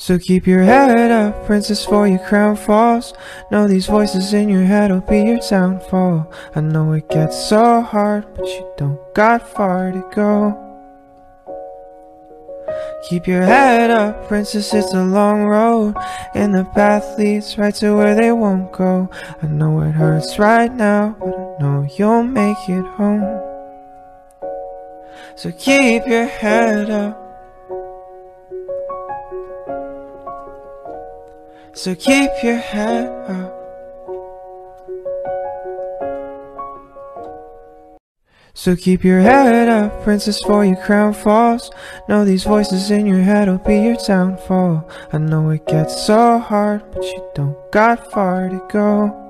So keep your head up, princess, for your crown falls. Know these voices in your head will be your downfall. I know it gets so hard, but you don't got far to go. Keep your head up, princess, it's a long road, and the path leads right to where they won't go. I know it hurts right now, but I know you'll make it home. So keep your head up. So keep your head up. So keep your head up, princess, for your crown falls. Know these voices in your head will be your downfall. I know it gets so hard, but you don't got far to go.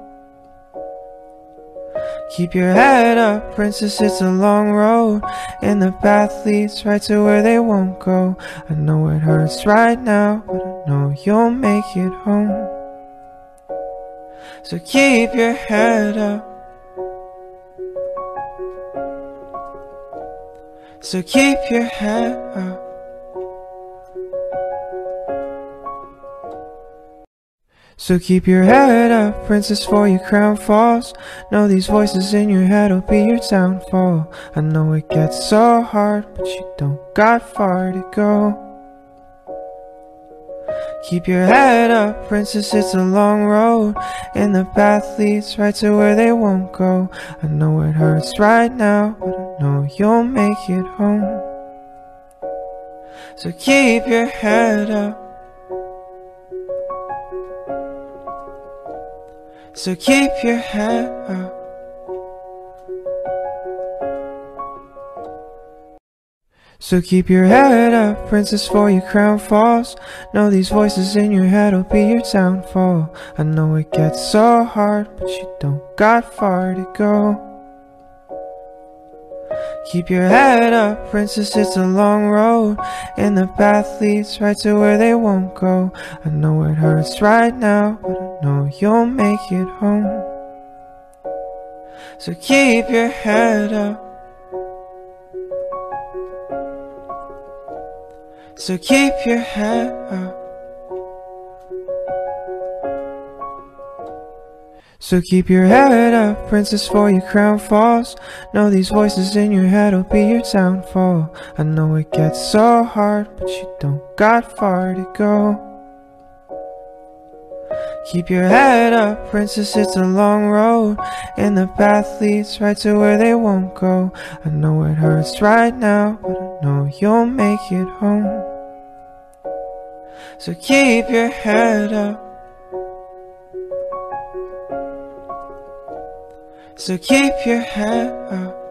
Keep your head up, princess, it's a long road, and the path leads right to where they won't go. I know it hurts right now, but I know you'll make it home. So keep your head up. So keep your head up. So keep your head up, princess, for your crown falls. Know these voices in your head will be your downfall. I know it gets so hard, but you don't got far to go. Keep your head up, princess, it's a long road, and the path leads right to where they won't go. I know it hurts right now, but I know you'll make it home. So keep your head up. So keep your head up. So keep your head up, princess, for your crown falls. Know these voices in your head will be your downfall. I know it gets so hard, but you don't got far to go. Keep your head up, princess, it's a long road, and the path leads right to where they won't go. I know it hurts right now, but I know you'll make it home. So keep your head up. So keep your head up. So keep your head up, princess, for your crown falls. Know these voices in your head will be your downfall. I know it gets so hard, but you don't got far to go. Keep your head up, princess, it's a long road, and the path leads right to where they won't go. I know it hurts right now, but I know you'll make it home. So keep your head up. So keep your head up.